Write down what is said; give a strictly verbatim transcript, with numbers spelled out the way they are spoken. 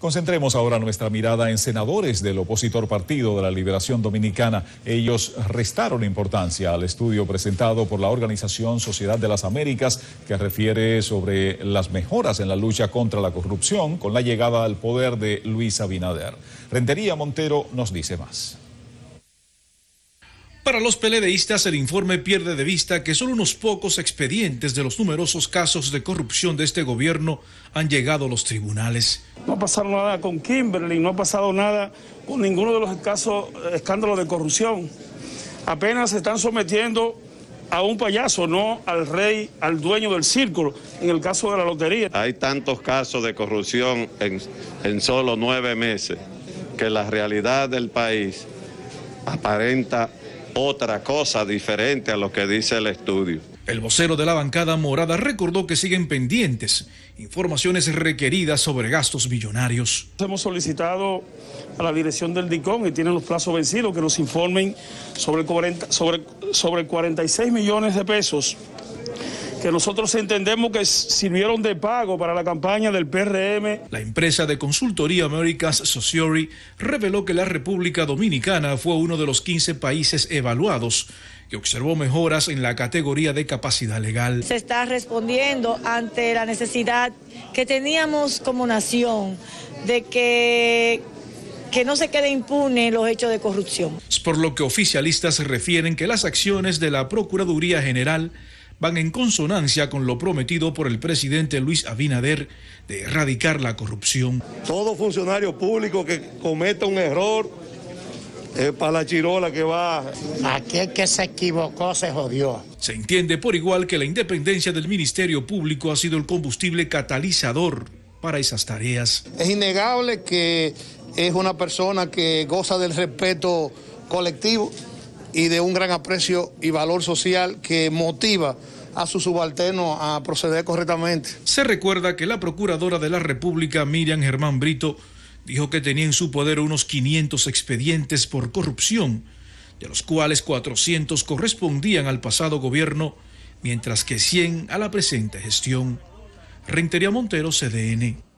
Concentremos ahora nuestra mirada en senadores del opositor Partido de la Liberación Dominicana. Ellos restaron importancia al estudio presentado por la organización Sociedad de las Américas, que refiere sobre las mejoras en la lucha contra la corrupción con la llegada al poder de Luis Abinader. Rentería Montero nos dice más. Para los peledeístas, el informe pierde de vista que solo unos pocos expedientes de los numerosos casos de corrupción de este gobierno han llegado a los tribunales. No ha pasado nada con Kimberly, no ha pasado nada con ninguno de los casos, escándalos de corrupción. Apenas se están sometiendo a un payaso, no al rey, al dueño del círculo, en el caso de la lotería. Hay tantos casos de corrupción en, en solo nueve meses que la realidad del país aparenta otra cosa diferente a lo que dice el estudio. El vocero de la bancada morada recordó que siguen pendientes informaciones requeridas sobre gastos millonarios. Hemos solicitado a la dirección del DICON, y tienen los plazos vencidos, que nos informen sobre, cuarenta, sobre, sobre cuarenta y seis millones de pesos que nosotros entendemos que sirvieron de pago para la campaña del P R M. La empresa de consultoría Americas Society reveló que la República Dominicana fue uno de los quince países evaluados que observó mejoras en la categoría de capacidad legal. Se está respondiendo ante la necesidad que teníamos como nación de que... que no se quede impune los hechos de corrupción. Es por lo que oficialistas refieren que las acciones de la Procuraduría General van en consonancia con lo prometido por el presidente Luis Abinader de erradicar la corrupción. Todo funcionario público que cometa un error es para la chirola que va. Aquel que se equivocó se jodió. Se entiende por igual que la independencia del Ministerio Público ha sido el combustible catalizador para esas tareas. Es innegable que es una persona que goza del respeto colectivo y de un gran aprecio y valor social que motiva a sus subalternos a proceder correctamente. Se recuerda que la Procuradora de la República, Miriam Germán Brito, dijo que tenía en su poder unos quinientos expedientes por corrupción, de los cuales cuatrocientos correspondían al pasado gobierno, mientras que cien a la presente gestión. Rentería Montero, C D N.